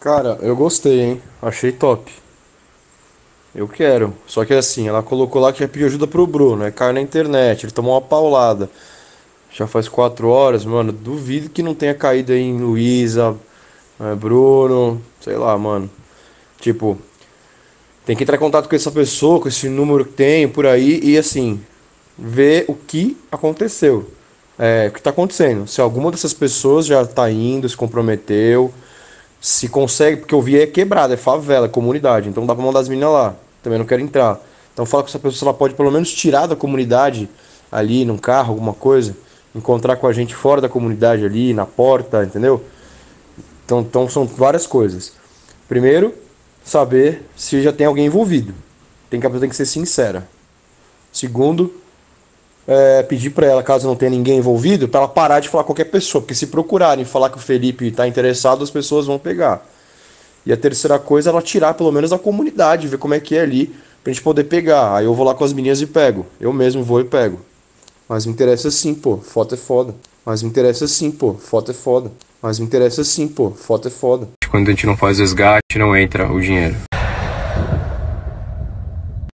Cara, eu gostei, hein? Achei top. Eu quero. Só que é assim, ela colocou lá que ia pedir ajuda pro Bruno. É caro na internet, ele tomou uma paulada. Já faz 4 horas, mano. Duvido que não tenha caído aí em Luísa, Bruno, sei lá, mano. Tipo, tem que entrar em contato com essa pessoa, com esse número que tem por aí e assim, ver o que aconteceu. O que tá acontecendo. Se alguma dessas pessoas já tá indo, se comprometeu. Se consegue, porque eu vi é quebrada, é favela, é comunidade, então dá pra mandar as meninas lá, também não quero entrar. Então fala com essa pessoa, ela pode pelo menos tirar da comunidade ali, num carro, alguma coisa, encontrar com a gente fora da comunidade ali, na porta, entendeu? Então são várias coisas. Primeiro, saber se já tem alguém envolvido, a pessoa tem que ser sincera. Segundo, pedir pra ela, caso não tenha ninguém envolvido, pra ela parar de falar qualquer pessoa, porque se procurarem falar que o Felipe tá interessado, as pessoas vão pegar. E a terceira coisa, ela tirar pelo menos da comunidade, ver como é que é ali, pra gente poder pegar. Aí eu vou lá com as meninas e pego, eu mesmo vou e pego. Mas me interessa sim, pô, foto é foda. Mas me interessa sim, pô, foto é foda. Mas me interessa sim, pô, foto é foda. Quando a gente não faz resgate, não entra o dinheiro.